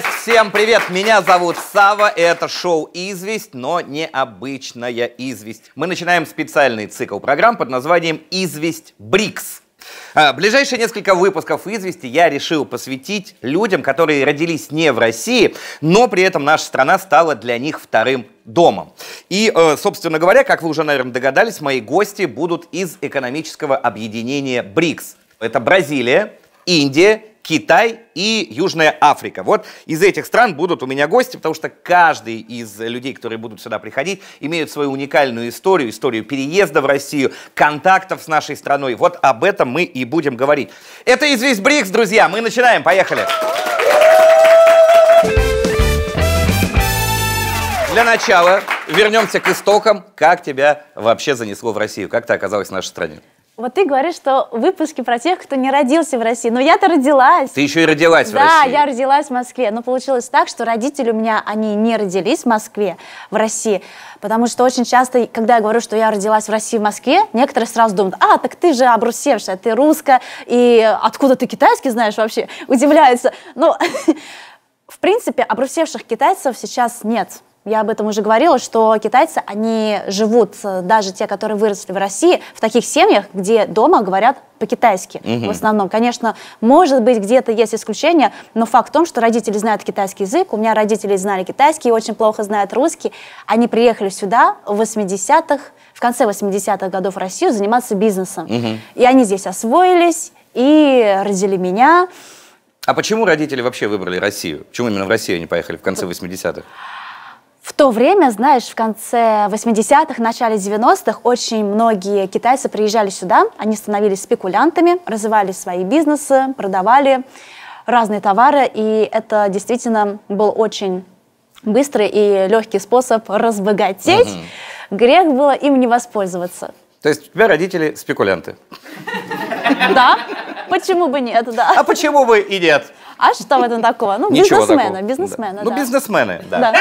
Guys, всем привет! Меня зовут Савва, это шоу «Известь», но необычная известь. Мы начинаем специальный цикл программ под названием «Известь БРИКС». Ближайшие несколько выпусков «Извести» я решил посвятить людям, которые родились не в России, но при этом наша страна стала для них вторым домом. И, собственно говоря, как вы уже, наверное, догадались, мои гости будут из экономического объединения БРИКС. Это Бразилия, Индия, Китай и Южная Африка. Вот из этих стран будут у меня гости, потому что каждый из людей, которые будут сюда приходить, имеют свою уникальную историю, историю переезда в Россию, контактов с нашей страной. Вот об этом мы и будем говорить. Это «Известь БРИКС», друзья. Мы начинаем. Поехали. Для начала вернемся к истокам. Как тебя вообще занесло в Россию? Как ты оказалась в нашей стране? Вот ты говоришь, что выпуски про тех, кто не родился в России. Но я-то родилась. Ты еще и родилась в России. Да, я родилась в Москве. Но получилось так, что родители у меня, они не родились в Москве, в России. Потому что очень часто, когда я говорю, что я родилась в России, в Москве, некоторые сразу думают, а, так ты же обрусевшая, ты русская, и откуда ты китайский знаешь вообще? Удивляются. Ну, в принципе, обрусевших китайцев сейчас нет. Я об этом уже говорила, что китайцы, они живут, даже те, которые выросли в России, в таких семьях, где дома говорят по-китайски в основном. Конечно, может быть, где-то есть исключения, но факт в том, что родители знают китайский язык, у меня родители знали китайский, очень плохо знают русский. Они приехали сюда в 80-х, в конце 80-х годов в Россию заниматься бизнесом. И они здесь освоились и родили меня. А почему родители вообще выбрали Россию? Почему именно в Россию они поехали в конце 80-х? В то время, знаешь, в конце 80-х, начале 90-х очень многие китайцы приезжали сюда, они становились спекулянтами, развивали свои бизнесы, продавали разные товары, и это действительно был очень быстрый и легкий способ разбогатеть. Грех было им не воспользоваться. То есть у тебя родители спекулянты? Да, почему бы нет, да. А почему бы и нет? А что в этом такого? Ну, бизнесмены, да. Ну, бизнесмены, да.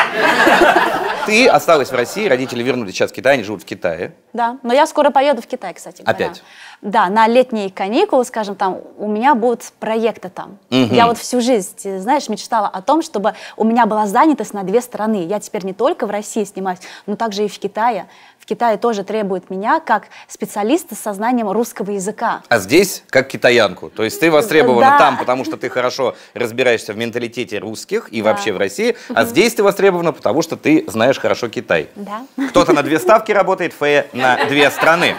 Ты осталась в России, родители вернулись сейчас в Китай, они живут в Китае. Да, но я скоро поеду в Китай, кстати говоря. Опять? Да, на летние каникулы, скажем, там, у меня будут проекты там. Я вот всю жизнь, знаешь, мечтала о том, чтобы у меня была занятость на две страны. Я теперь не только в России снимаюсь, но также и в Китае. В Китае тоже требуют меня как специалиста с сознанием русского языка. А здесь как китаянку. То есть ты востребована там, потому что ты хорошо разбираешься в менталитете русских и вообще в России, а здесь ты востребована, потому что ты знаешь хорошо Китай. Да. Кто-то на две ставки работает, Фэя на две страны.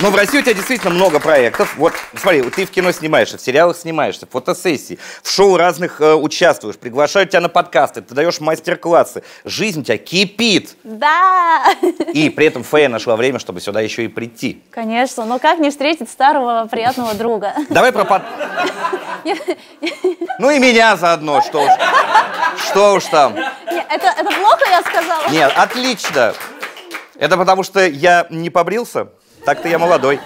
Но в России у тебя действительно много проектов. Вот, смотри, ты в кино снимаешься, в сериалах снимаешься, в фотосессии, в шоу разных участвуешь, приглашают тебя на подкасты, ты даешь мастер-классы. Жизнь у тебя кипит. Да. И при этом Фэя нашла время, чтобы сюда еще и прийти. Конечно, но как не встретить старого приятного друга? Давай про подкасты. Ну и меня заодно, что уж там. Это плохо я сказала? Нет, отлично. Это потому что я не побрился. Так-то я молодой.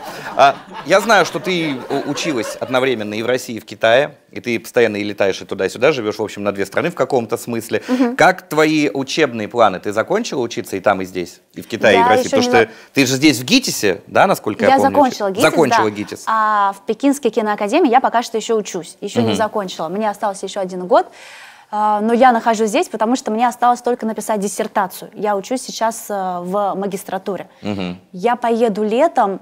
Я знаю, что ты училась одновременно и в России, и в Китае, и ты постоянно и летаешь, и туда-сюда, живешь, в общем, на две страны в каком-то смысле. Как твои учебные планы? Ты закончила учиться и там, и здесь, и в Китае, и в России? Потому что ты же здесь в ГИТИСе, да, насколько я помню? Я закончила ГИТИС, а в Пекинской киноакадемии я пока что еще учусь, еще не закончила. Мне остался еще один год. Но я нахожусь здесь, потому что мне осталось только написать диссертацию. Я учусь сейчас в магистратуре. Я поеду летом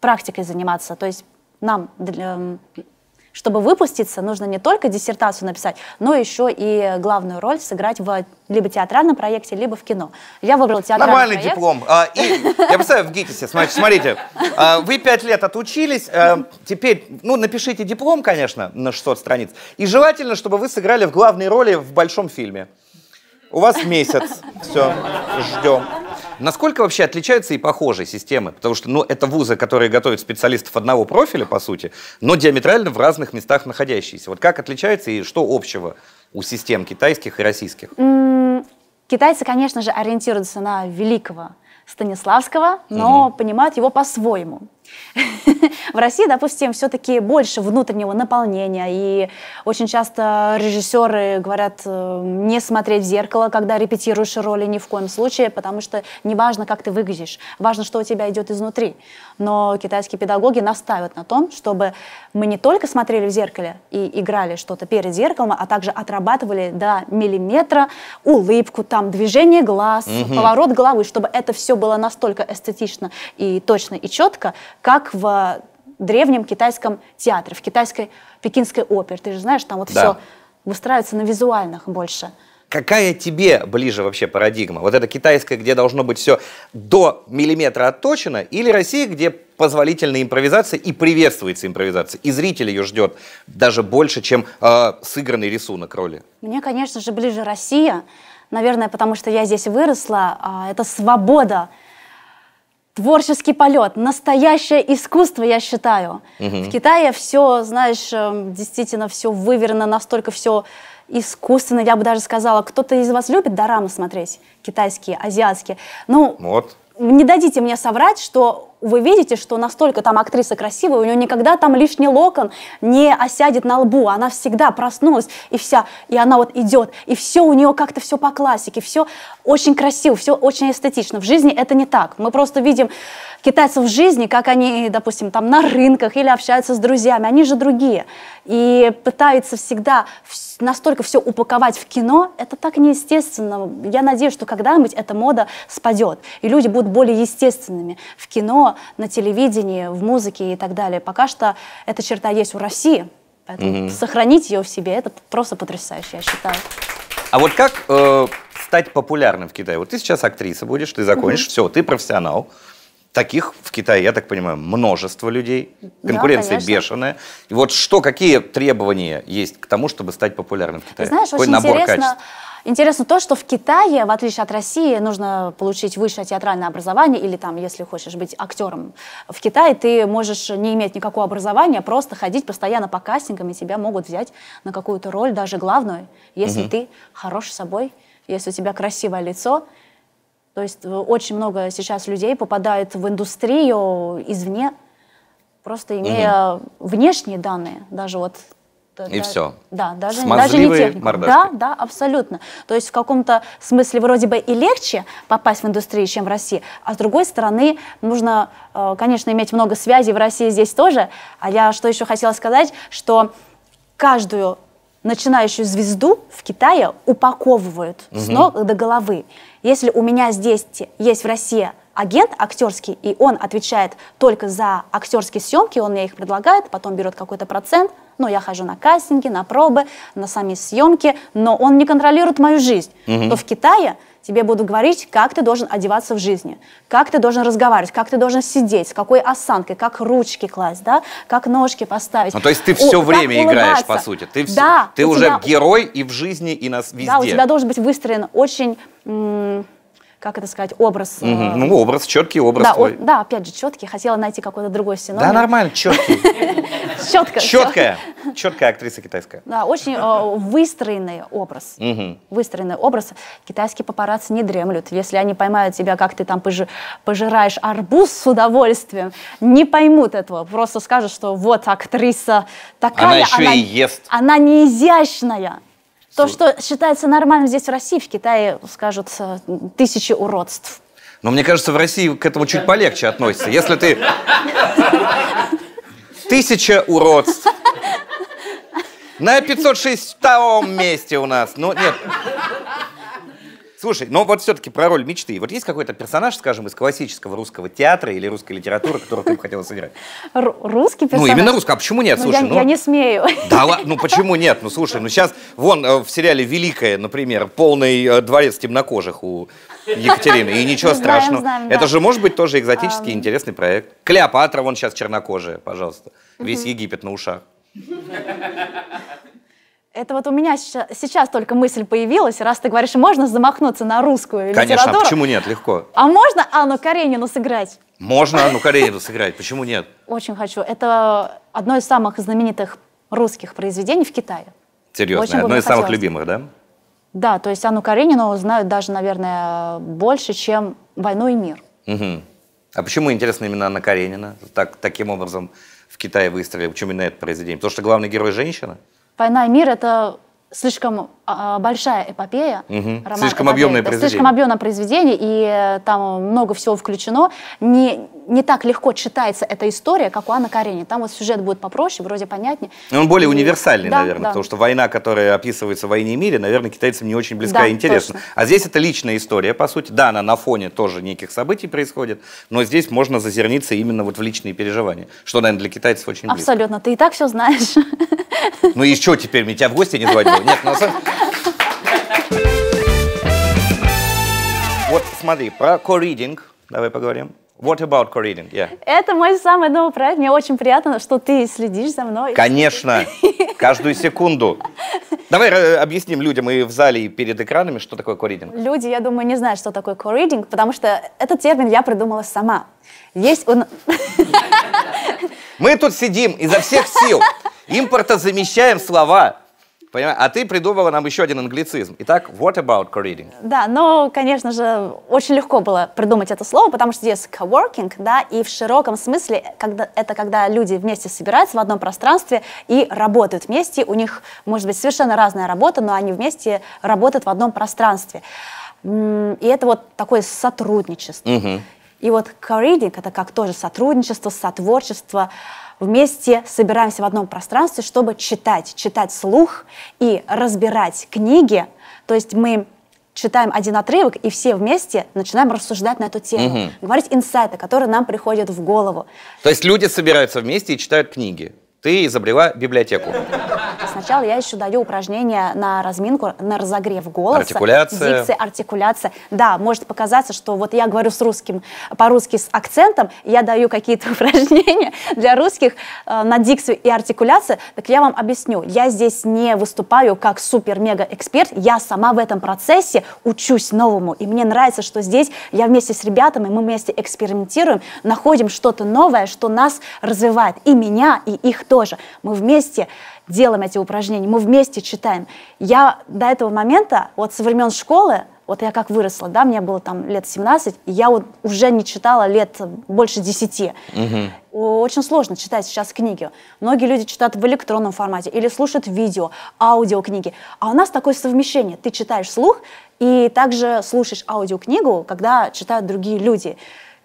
практикой заниматься. То есть нам, чтобы выпуститься, нужно не только диссертацию написать, но еще и главную роль сыграть в либо театральном проекте, либо в кино. Я выбрала театральный проект. Нормальный диплом. Я представляю, в ГИТИСе, смотрите, вы 5 лет отучились, теперь, ну, напишите диплом, конечно, на 600 страниц, и желательно, чтобы вы сыграли в главной роли в большом фильме. У вас месяц, все, ждем. Насколько вообще отличаются и похожие системы? Потому что, ну, это вузы, которые готовят специалистов одного профиля, по сути, но диаметрально в разных местах находящиеся. Вот как отличаются и что общего у систем китайских и российских? Китайцы, конечно же, ориентируются на великого Станиславского, но понимают его по-своему. В России, допустим, все-таки больше внутреннего наполнения, и очень часто режиссеры говорят не смотреть в зеркало, когда репетируешь роли, ни в коем случае, потому что не важно, как ты выглядишь, важно, что у тебя идет изнутри. Но китайские педагоги настаивают на том, чтобы мы не только смотрели в зеркале и играли что-то перед зеркалом, а также отрабатывали до миллиметра улыбку, там, движение глаз, поворот головы, чтобы это все было настолько эстетично и точно и четко, как в древнем китайском театре, в китайской пекинской опере. Ты же знаешь, там вот все выстраивается на визуальных больше. Какая тебе ближе вообще парадигма? Вот это китайская, где должно быть все до миллиметра отточено, или Россия, где позволительная импровизация и приветствуется импровизация, и зритель ее ждет даже больше, чем сыгранный рисунок роли? Мне, конечно же, ближе Россия, наверное, потому что я здесь выросла. Это свобода. Творческий полет, настоящее искусство, я считаю. В Китае все, знаешь, действительно все выверено, настолько все искусственно, я бы даже сказала. Кто-то из вас любит дорамы смотреть? Китайские, азиатские. Ну, вот. Не дадите мне соврать, что вы видите, что настолько там актриса красивая, у нее никогда там лишний локон не осядет на лбу, она всегда проснулась, и вся, и она вот идет, и все у нее как-то все по классике, все очень красиво, все очень эстетично. В жизни это не так. Мы просто видим китайцев в жизни, как они, допустим, там на рынках или общаются с друзьями, они же другие. И пытаются всегда настолько все упаковать в кино, это так неестественно. Я надеюсь, что когда-нибудь эта мода спадет, и люди будут более естественными в кино, на телевидении, в музыке и так далее. Пока что эта черта есть у России, поэтому сохранить ее в себе — это просто потрясающе, я считаю. А вот как стать популярным в Китае? Вот ты сейчас актриса будешь, ты закончишь, все, ты профессионал. Таких в Китае, я так понимаю, множество людей, конкуренция бешеная. И вот что, какие требования есть к тому, чтобы стать популярным в Китае? Знаешь, какой очень набор качеств? Интересно то, что в Китае, в отличие от России, нужно получить высшее театральное образование, или там, если хочешь быть актером в Китае, ты можешь не иметь никакого образования, просто ходить постоянно по кастингам, и тебя могут взять на какую-то роль, даже главную, если ты хорош собой, если у тебя красивое лицо. То есть очень много сейчас людей попадает в индустрию извне, просто имея внешние данные, даже вот... И да, все. Да, даже не техника. Да, да, абсолютно. То есть в каком-то смысле вроде бы и легче попасть в индустрию, чем в России, а с другой стороны нужно, конечно, иметь много связей в России здесь тоже. А я что еще хотела сказать, что каждую начинающую звезду в Китае упаковывают с ног до головы. Если у меня здесь есть в России агент актерский, и он отвечает только за актерские съемки, он мне их предлагает, потом берет какой-то процент, но я хожу на кастинги, на пробы, на сами съемки, но он не контролирует мою жизнь, то в Китае тебе будут говорить, как ты должен одеваться в жизни, как ты должен разговаривать, как ты должен сидеть, с какой осанкой, как ручки класть, да, как ножки поставить. Ну, то есть ты все время играешь, по сути. Ты, да, ты уже тебя... герой и в жизни, и нас везде. Да, у тебя должен быть выстроен очень... как это сказать, образ. Ну, образ, четкий образ твой. Да, опять же, четкий. Хотела найти какой-то другой синоним. Да, нормально, четкий. Четкая актриса китайская. Да, очень выстроенный образ. Выстроенный образ. Китайские папарацци не дремлют. Если они поймают тебя, как ты там пожираешь арбуз с удовольствием, не поймут этого. Просто скажут, что вот актриса такая. Она еще и ест. Она не изящная. То, что считается нормальным здесь, в России, в Китае скажут тысячи уродств. Но мне кажется, в России к этому чуть полегче относятся. Если ты... Тысяча уродств. На 506-м месте у нас. Ну, нет. Слушай, но вот все-таки про роль мечты. Вот есть какой-то персонаж, скажем, из классического русского театра или русской литературы, которого ты бы хотела сыграть? Русский персонаж? Ну, именно русский. А почему нет? Ну, слушай, я не смею. Да ладно, ну почему нет? Ну, слушай, ну сейчас, вон, в сериале «Великая», например, полный дворец темнокожих у Екатерины, и ничего страшного. Знаем, это же может быть тоже экзотический интересный проект. Клеопатра, вон сейчас чернокожая, пожалуйста. Весь Египет на ушах. Это вот у меня сейчас только мысль появилась, раз ты говоришь, можно замахнуться на русскую литературу. Конечно, а почему нет, легко. А можно Анну Каренину сыграть? Можно Анну Каренину сыграть, почему нет? Очень хочу. Это одно из самых знаменитых русских произведений в Китае. Серьезно, одно из самых любимых, да? Да, то есть Анну Каренину знают даже, наверное, больше, чем «Войну и мир». А почему, интересно, именно Анна Каренина таким образом в Китае выстрелила? Почему именно это произведение? Потому что главный герой – женщина? «Война и мир» – это слишком большая эпопея. Угу. Слишком объемное произведение. Слишком объемное произведение, и там много всего включено. Не так легко читается эта история, как у Анны Карениной. Там вот сюжет будет попроще, вроде понятнее. Но он более универсальный, да, наверное, да. Потому что война, которая описывается в «Войне и мире», наверное, китайцам не очень близка, да, и интересна. Точно. А здесь это личная история, по сути. Да, она на фоне тоже неких событий происходит, но здесь можно зазерниться именно вот в личные переживания, что, наверное, для китайцев очень близко. Абсолютно, ты и так все знаешь. Ну и что теперь, меня тебя в гости не звать было? Нет, на самом деле... Вот смотри, про ко-ридинг давай поговорим. What about ко-ридинг? Yeah. Это мой самый новый проект, мне очень приятно, что ты следишь за мной. Конечно, каждую секунду. Давай объясним людям и в зале, и перед экранами, что такое ко-ридинг. Люди, я думаю, не знают, что такое ко-ридинг, потому что этот термин я придумала сама. Есть он... Мы тут сидим изо всех сил. Импортозамещаем слова, понимаешь? А ты придумала нам еще один англицизм. Итак, what about co-reading? Да, но, конечно же, очень легко было придумать это слово, потому что здесь co-working, да, и в широком смысле это когда люди вместе собираются в одном пространстве и работают вместе. У них, может быть, совершенно разная работа, но они вместе работают в одном пространстве. И это вот такое сотрудничество. Mm-hmm. И вот co-reading — это как тоже сотрудничество, сотворчество. Вместе собираемся в одном пространстве, чтобы читать вслух и разбирать книги. То есть мы читаем один отрывок, и все вместе начинаем рассуждать на эту тему, угу. говорить инсайты, которые нам приходят в голову. То есть люди собираются вместе и читают книги. Ты изобрела библиотеку. Сначала я еще даю упражнения на разминку, на разогрев голоса. Артикуляция. Дикция, артикуляция. Да, может показаться, что вот я говорю с русским, по-русски с акцентом, я даю какие-то упражнения для русских на дикцию и артикуляцию. Так я вам объясню. Я здесь не выступаю как супер-мега-эксперт. Я сама в этом процессе учусь новому. И мне нравится, что здесь я вместе с ребятами, мы вместе экспериментируем, находим что-то новое, что нас развивает. И меня, и их тоже. Мы вместе делаем эти упражнения, мы вместе читаем. Я до этого момента, вот со времен школы, вот я как выросла, да, мне было там лет 17, и я вот уже не читала лет больше 10. Угу. Очень сложно читать сейчас книги. Многие люди читают в электронном формате или слушают видео, аудиокниги. А у нас такое совмещение. Ты читаешь вслух и также слушаешь аудиокнигу, когда читают другие люди.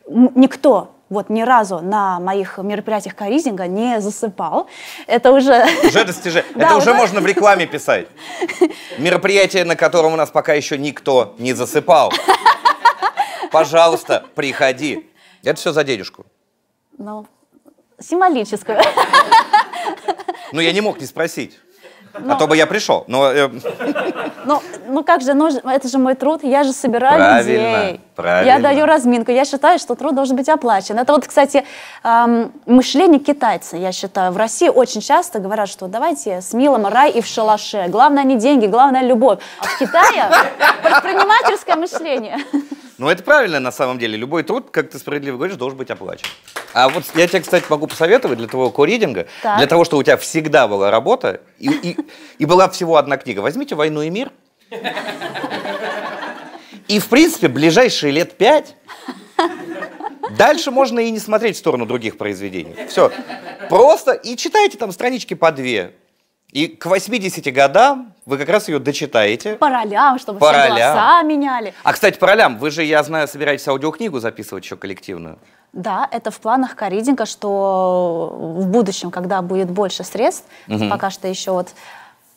Никто... Вот ни разу на моих мероприятиях ко-ридинга не засыпал. Это уже... Уже достижение. Это уже можно в рекламе писать. Мероприятие, на котором у нас пока еще никто не засыпал. Пожалуйста, приходи. Это все за денежку. Ну, символическую. Ну, я не мог не спросить. Но... А то бы я пришел, но... Ну как же, ну, это же мой труд, я же собираю людей. Правильно. Я даю разминку, я считаю, что труд должен быть оплачен. Это вот, кстати, мышление китайца, я считаю. В России очень часто говорят, что давайте с милым рай и в шалаше. Главное не деньги, главное любовь. А в Китае предпринимательское мышление. Ну, это правильно на самом деле. Любой труд, как ты справедливо говоришь, должен быть оплачен. А вот я тебе, кстати, могу посоветовать для твоего ко-ридинга, для того, чтобы у тебя всегда была работа и была всего одна книга. Возьмите «Войну и мир». И, в принципе, ближайшие лет 5 дальше можно и не смотреть в сторону других произведений. Все. Просто и читайте там странички по 2. И к 80 годам вы как раз ее дочитаете. По ролям, чтобы все голоса меняли. А, кстати, по ролям. Вы же, я знаю, собираетесь аудиокнигу записывать еще коллективную. Да, это в планах ко-ридинга, что в будущем, когда будет больше средств, угу. пока что еще вот...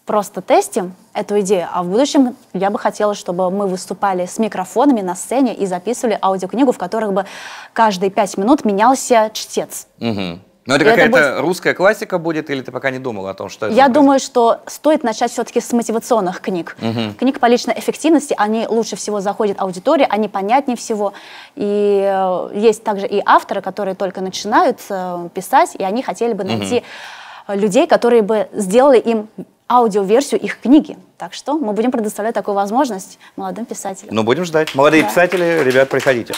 Просто тестим эту идею, а в будущем я бы хотела, чтобы мы выступали с микрофонами на сцене и записывали аудиокнигу, в которых бы каждые 5 минут менялся чтец. Угу. Но это какая-то будет... русская классика будет, или ты пока не думала о том, что это? Я думаю, что стоит начать все-таки с мотивационных книг. Угу. Книг по личной эффективности, они лучше всего заходят аудитории, они понятнее всего. И есть также и авторы, которые только начинают писать, и они хотели бы найти людей, которые бы сделали им... аудиоверсию их книги. Так что мы будем предоставлять такую возможность молодым писателям. Ну, будем ждать. Молодые писатели, ребят, приходите.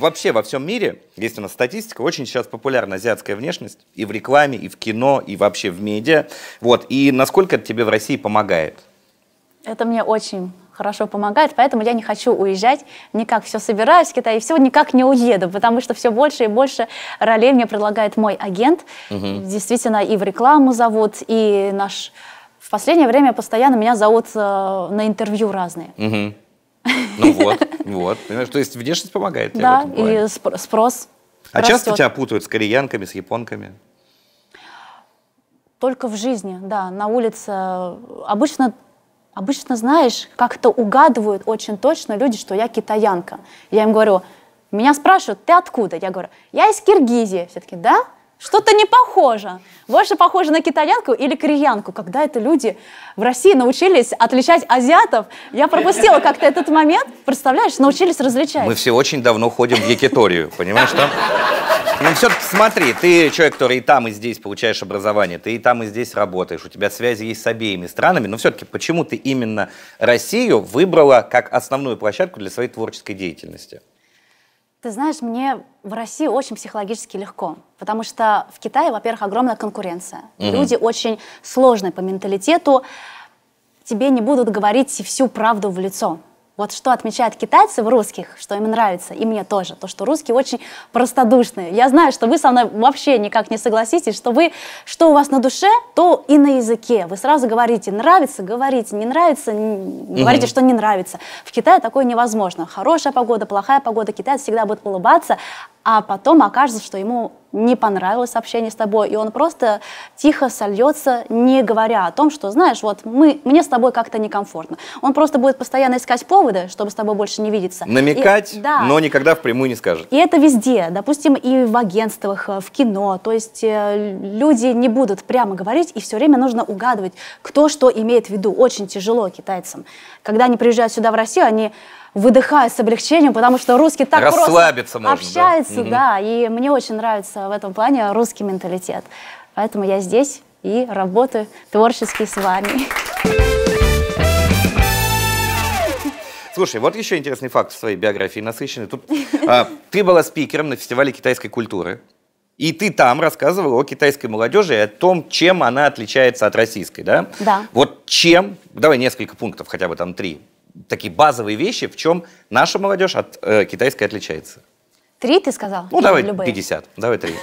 Вообще во всем мире, есть у нас статистика, очень сейчас популярна азиатская внешность и в рекламе, и в кино, и вообще в медиа. Вот. И насколько это тебе в России помогает? Это мне очень хорошо помогает, поэтому я не хочу уезжать, никак все собираюсь в Китай, и все, никак не уеду, потому что все больше и больше ролей мне предлагает мой агент. Действительно, и в рекламу зовут, и наш... В последнее время постоянно меня зовут на интервью разные. Ну вот, понимаешь, то есть внешность помогает тебе. Да, и спрос. А часто тебя путают с кореянками, с японками? Только в жизни, да, на улице. Обычно, знаешь, как-то угадывают очень точно люди, что я китаянка. Я им говорю, меня спрашивают, ты откуда? Я говорю, я из Киргизии. Все-таки, да? Что-то не похоже. Больше похоже на китаянку или кореянку. Когда это люди в России научились отличать азиатов, я пропустила как-то этот момент, представляешь, научились различать. Мы все очень давно ходим в Якиторию, понимаешь, там? Ну, все-таки смотри, ты человек, который и там, и здесь получаешь образование, ты и там, и здесь работаешь, у тебя связи есть с обеими странами, но все-таки почему ты именно Россию выбрала как основную площадку для своей творческой деятельности? Ты знаешь, мне в России очень психологически легко, потому что в Китае, во-первых, огромная конкуренция. Люди очень сложные по менталитету, тебе не будут говорить всю правду в лицо. Вот что отмечают китайцы в русских, что им нравится, и мне тоже, то, что русские очень простодушные. Я знаю, что вы со мной вообще никак не согласитесь, что вы, что у вас на душе, то и на языке. Вы сразу говорите, нравится, говорите, не нравится, говорите, что не нравится. В Китае такое невозможно. Хорошая погода, плохая погода, китаец всегда будет улыбаться, а потом окажется, что ему не понравилось общение с тобой, и он просто тихо сольется, не говоря о том, что, знаешь, вот мне с тобой как-то некомфортно. Он просто будет постоянно искать поводы, чтобы с тобой больше не видеться. Намекать, и, да, но никогда впрямую не скажет. И это везде, допустим, и в агентствах, в кино, то есть люди не будут прямо говорить, и все время нужно угадывать, кто что имеет в виду. Очень тяжело китайцам. Когда они приезжают сюда в Россию, они... выдыхаю с облегчением, потому что русский так расслабиться просто можно, общается, да. И мне очень нравится в этом плане русский менталитет. Поэтому я здесь и работаю творчески с вами. Слушай, вот еще интересный факт в своей биографии насыщенный. Тут ты была спикером на фестивале китайской культуры. И ты там рассказывала о китайской молодежи и о том, чем она отличается от российской, да? Да. Вот чем, давай несколько пунктов, хотя бы там 3. Такие базовые вещи, в чем наша молодежь от китайской отличается. 3 ты сказал? Ну, давай 50, давай 3.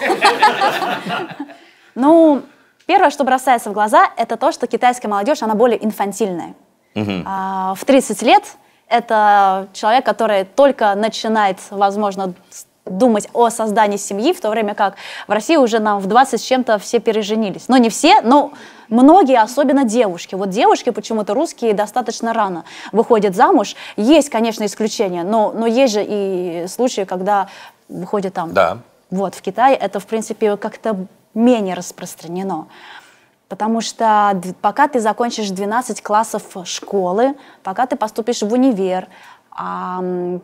Ну, первое, что бросается в глаза, это то, что китайская молодежь, она более инфантильная. В 30 лет это человек, который только начинает, возможно, думать о создании семьи, в то время как в России уже нам в 20 с чем-то все переженились. Но не все, но многие, особенно девушки. Вот девушки почему-то русские достаточно рано выходят замуж. Есть, конечно, исключения, но есть же и случаи, когда выходят там. Да. Вот, в Китае это, в принципе, как-то менее распространено. Потому что пока ты закончишь 12 классов школы, пока ты поступишь в универ,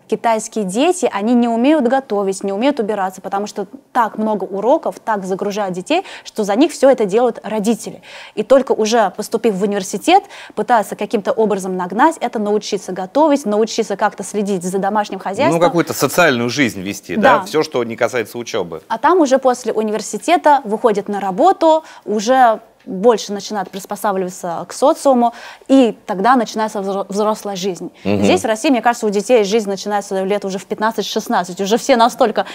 китайские дети, они не умеют готовить, не умеют убираться, потому что так много уроков, так загружают детей, что за них все это делают родители. И только уже поступив в университет, пытаются каким-то образом нагнать это, научиться готовить, научиться как-то следить за домашним хозяйством. Ну, какую-то социальную жизнь вести, да? Все, что не касается учебы. А там уже после университета выходят на работу, уже... больше начинают приспосабливаться к социуму, и тогда начинается взрослая жизнь. Здесь, в России, мне кажется, у детей жизнь начинается лет уже в 15-16, уже все настолько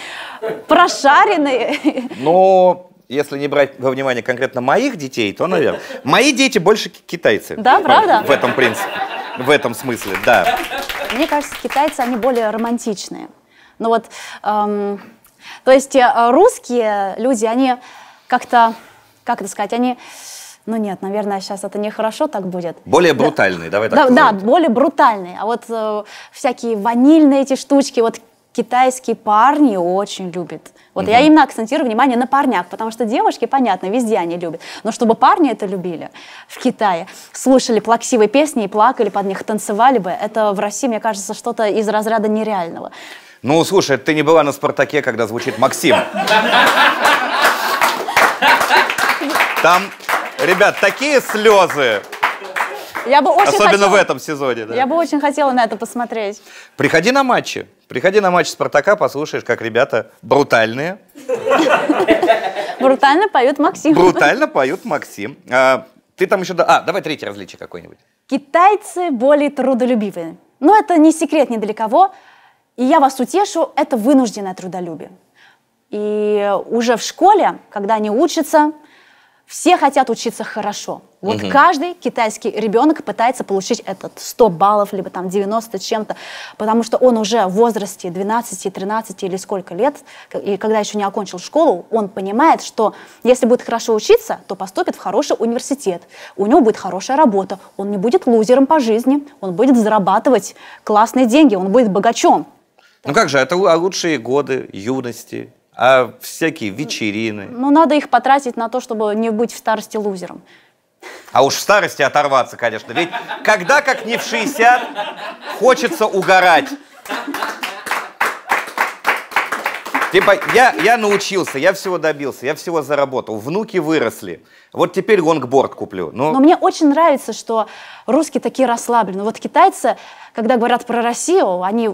прошарены. Но если не брать во внимание конкретно моих детей, то, наверное, мои дети больше китайцы. Да, правда? В этом принципе, в этом смысле, да. Мне кажется, китайцы, они более романтичные. Ну вот, то есть русские люди, они как-то... Как это сказать, они, ну нет, наверное, сейчас это нехорошо так будет. Более брутальные, давай так. Да, более брутальные. А вот всякие ванильные эти штучки, вот китайские парни очень любят. Вот я именно акцентирую внимание на парнях, потому что девушки, понятно, везде они любят. Но чтобы парни это любили в Китае, слушали плаксивые песни и плакали под них, танцевали бы, это в России, мне кажется, что-то из разряда нереального. Ну, слушай, ты не была на «Спартаке», когда звучит «Максим». Там, ребят, такие слезы, особенно в этом сезоне. Да. Я бы очень хотела на это посмотреть. Приходи на матчи. Приходи на матч «Спартака», послушаешь, как ребята брутальные. Брутально поют «Максим». Брутально поют «Максим». Ты там еще... А, давай третье различие какое-нибудь. Китайцы более трудолюбивые. Но это не секрет ни для кого. И я вас утешу, это вынужденное трудолюбие. И уже в школе, когда они учатся, все хотят учиться хорошо. Вот каждый китайский ребенок пытается получить этот 100 баллов, либо там 90 чем-то, потому что он уже в возрасте 12, 13 или сколько лет, и когда еще не окончил школу, он понимает, что если будет хорошо учиться, то поступит в хороший университет, у него будет хорошая работа, он не будет лузером по жизни, он будет зарабатывать классные деньги, он будет богачом. Ну как же, это лучшие годы юности. А всякие вечерины. Ну, надо их потратить на то, чтобы не быть в старости лузером. А уж в старости оторваться, конечно. Ведь когда, как не в 60, хочется угорать. Типа, я научился, я всего добился, я всего заработал, внуки выросли. Вот теперь лонгборд куплю. Но мне очень нравится, что русские такие расслаблены. Вот китайцы, когда говорят про Россию, они...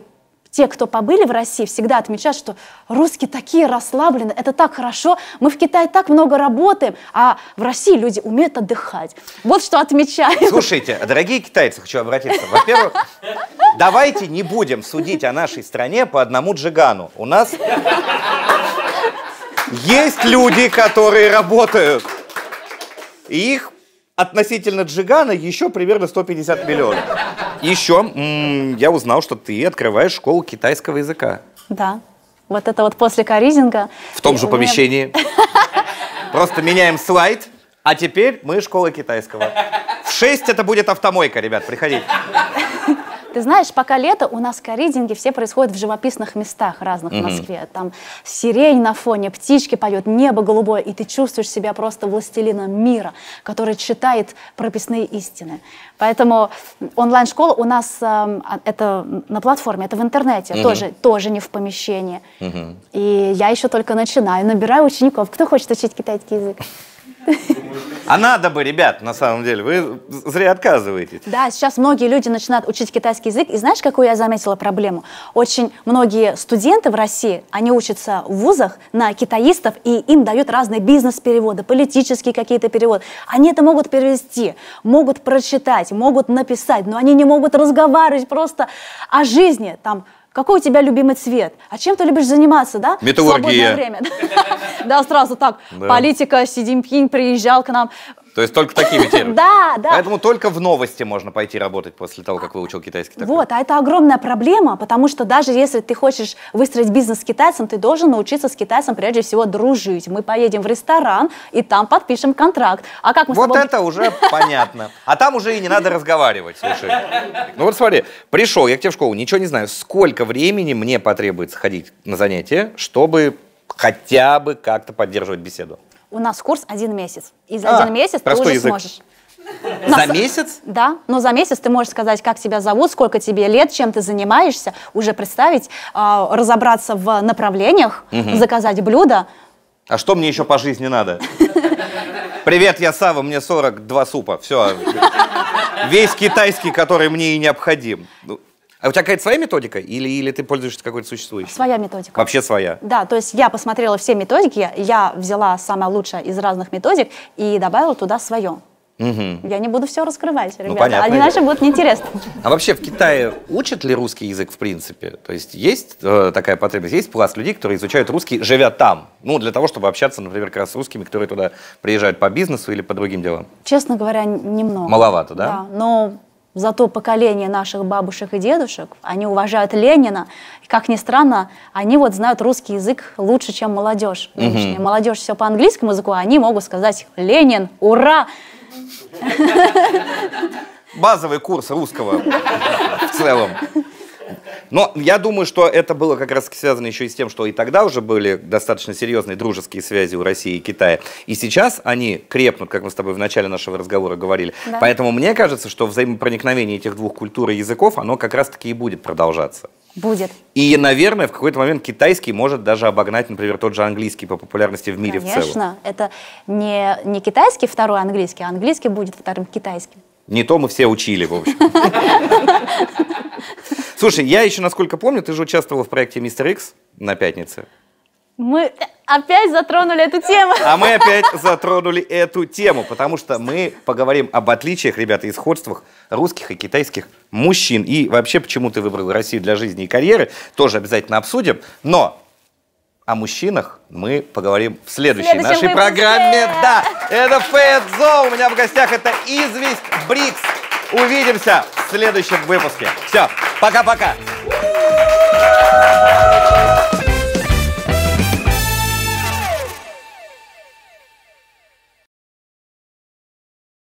Те, кто побыли в России, всегда отмечают, что русские такие расслаблены, это так хорошо, мы в Китае так много работаем, а в России люди умеют отдыхать. Вот что отмечают. Слушайте, дорогие китайцы, хочу обратиться. Во-первых, давайте не будем судить о нашей стране по одному джигану. У нас есть люди, которые работают, и их относительно джигана еще примерно 150 миллионов. Еще я узнал, что ты открываешь школу китайского языка. Да. Вот это вот после каризинга. В том же помещении. Просто меняем слайд, а теперь мы школа китайского. В 6 это будет автомойка, ребят, приходите. Ты знаешь, пока лето, у нас каридинги все происходят в живописных местах разных в Москве. Там сирень на фоне, птички поют, небо голубое, и ты чувствуешь себя просто властелином мира, который читает прописные истины. Поэтому онлайн-школа у нас это на платформе, это в интернете, тоже не в помещении. И я еще только начинаю, набираю учеников. Кто хочет учить китайский язык? А надо бы, ребят, на самом деле, вы зря отказываетесь. Да, сейчас многие люди начинают учить китайский язык, и знаешь, какую я заметила проблему? Очень многие студенты в России, они учатся в вузах на китаистов, и им дают разные бизнес-переводы, политические какие-то переводы. Они это могут перевести, могут прочитать, могут написать, но они не могут разговаривать просто о жизни, там... Какой у тебя любимый цвет? А чем ты любишь заниматься, да? Металлургия. В свободное время. Да, сразу так. Политика, Си Цзиньпин приезжал к нам. То есть только такими темами. Да, да. Поэтому только в новости можно пойти работать после того, как выучил китайский. Вот, а это огромная проблема, потому что даже если ты хочешь выстроить бизнес с китайцем, ты должен научиться с китайцем прежде всего дружить. Мы поедем в ресторан и там подпишем контракт. А как мы с тобой... Вот это уже понятно. А там уже и не надо разговаривать, слушай. Ну вот смотри, пришел я к тебе в школу, ничего не знаю, сколько времени мне потребуется ходить на занятия, чтобы хотя бы как-то поддерживать беседу. У нас курс 1 месяц. И за 1 месяц ты уже сможешь. За месяц? Да, но за месяц ты можешь сказать, как тебя зовут, сколько тебе лет, чем ты занимаешься, уже представить, разобраться в направлениях, заказать блюдо. А что мне еще по жизни надо? Привет, я Савва, мне 42 супа. Все, весь китайский, который мне и необходим. А у тебя какая-то своя методика? Или ты пользуешься какой-то существующей? Своя методика. Вообще своя? Да, то есть я посмотрела все методики, я взяла самое лучшее из разных методик и добавила туда свое. Я не буду все раскрывать, ребята, иначе будет неинтересно. А вообще в Китае учат ли русский язык в принципе? То есть есть такая потребность, есть пласт людей, которые изучают русский, живя там? Ну, для того, чтобы общаться, например, как раз с русскими, которые туда приезжают по бизнесу или по другим делам? Честно говоря, немного. Маловато, да? Да, но... Зато поколение наших бабушек и дедушек, они уважают Ленина. И, как ни странно, они вот знают русский язык лучше, чем молодежь. Молодежь все по английскому языку, а они могут сказать «Ленин, ура!» Базовый курс русского в целом. Но я думаю, что это было как раз связано еще и с тем, что и тогда уже были достаточно серьезные дружеские связи у России и Китая. И сейчас они крепнут, как мы с тобой в начале нашего разговора говорили. Да. Поэтому мне кажется, что взаимопроникновение этих двух культур и языков, оно как раз-таки и будет продолжаться. Будет. И, наверное, в какой-то момент китайский может даже обогнать, например, тот же английский по популярности в мире в целом. Конечно. Это не китайский второй английский, а английский будет вторым китайским. Не то мы все учили, в общем. Слушай, я еще, насколько помню, ты же участвовала в проекте «Мистер Икс» на пятнице. Мы опять затронули эту тему. А мы опять затронули эту тему, потому что мы поговорим об отличиях, ребята, и сходствах русских и китайских мужчин. И вообще, почему ты выбрал Россию для жизни и карьеры, тоже обязательно обсудим. Но о мужчинах мы поговорим в следующей нашей программе. Да, это Фэй Цзоу, у меня в гостях это Известь БРИКС. Увидимся в следующем выпуске. Все, пока-пока.